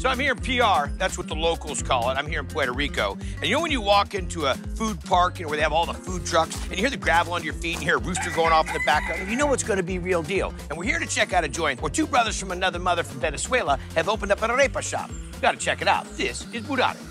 So I'm here in PR, that's what the locals call it. I'm here in Puerto Rico. And you know when you walk into a food park and where they have all the food trucks and you hear the gravel under your feet and you hear a rooster going off in the background, and you know it's gonna be real deal. And we're here to check out a joint where two brothers from another mother from Venezuela have opened up an arepa shop. You gotta check it out. This is Burare's.